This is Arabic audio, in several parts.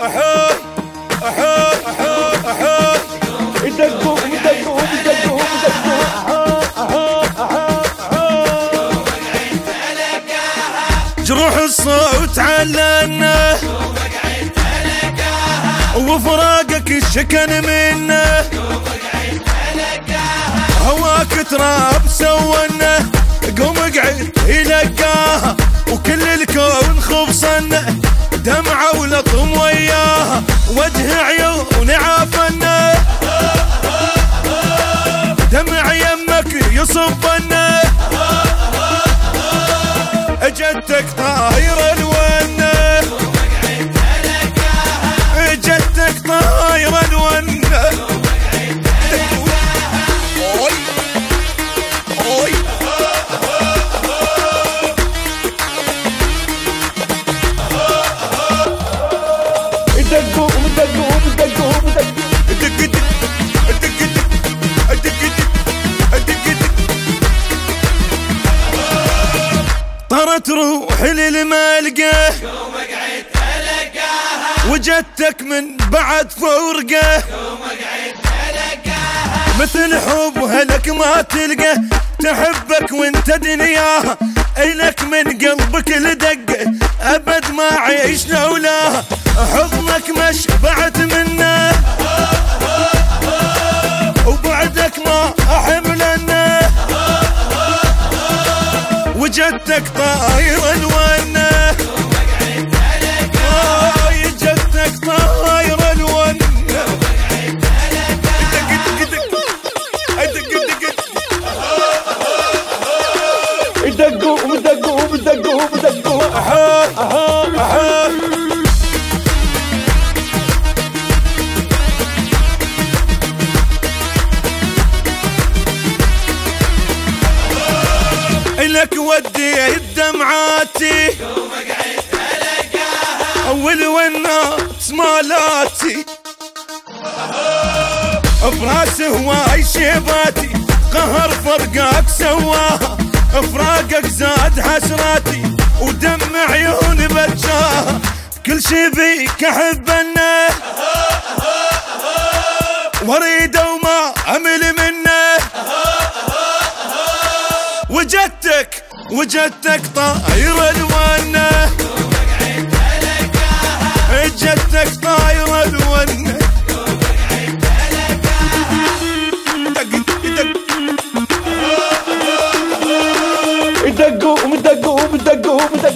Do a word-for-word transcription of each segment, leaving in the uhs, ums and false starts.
أحب أحب أحب أحب يدقوهم يدقوهم يدقوهم يدقوهم أحب أحب أحب قعدت على قاها جروح الصوت علنا شوفك قعدت على قاها وفراقك الشكن منا شوفك قعدت على قاها هواك تراب سونا قوم قعدت يلقاها وكل الكون خبصنا دمعة ولطم وياها وجه عيون عافنا دمع يمك يصبنا اجتك طايرة الونة اجتك طايرة الونة طرت روحي للملقه يوم قعدت ألقاها وجدتك من بعد فرقه يوم قعدت ألقاها مثل حبها لك ما تلقى تحبك وانت دنياها إلك من قلبك لدقه أبد ما عيشنا ولاها حضنك مش بعد منه وبعدك ما أحملنا وجدتك طايرة الونة وجدتك طايرة الونة دقوهم دقوهم دقوهم دقوهم أحا أحا أحا إلك وديت دمعاتي يوم قعدت ألقاها أول والناس مالاتي براس هواي شيباتي قهر فرقك سواها افراقك زاد حسراتي ودم عيوني بجاها كل شي بيك احبنا واريده وما امل منه وجدتك وجدتك طايره الونة وجدتك طايره الونة دقوهم دقوهم دقوهم دقوهم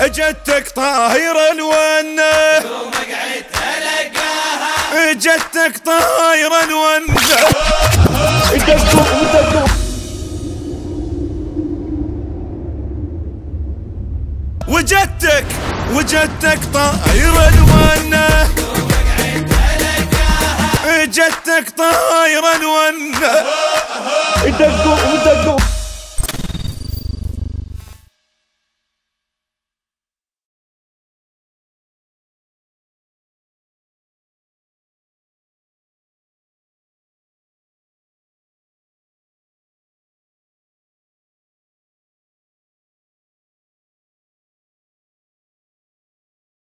اجتك طايرة الونة يوم قعدت ألقاها اجتك طايرة الونة دقوهم دقوهم وجدتك وجدتك طايرة الونة يوم قعدت ألقاها وجدتك طايرة الونة دقوهم دقوهم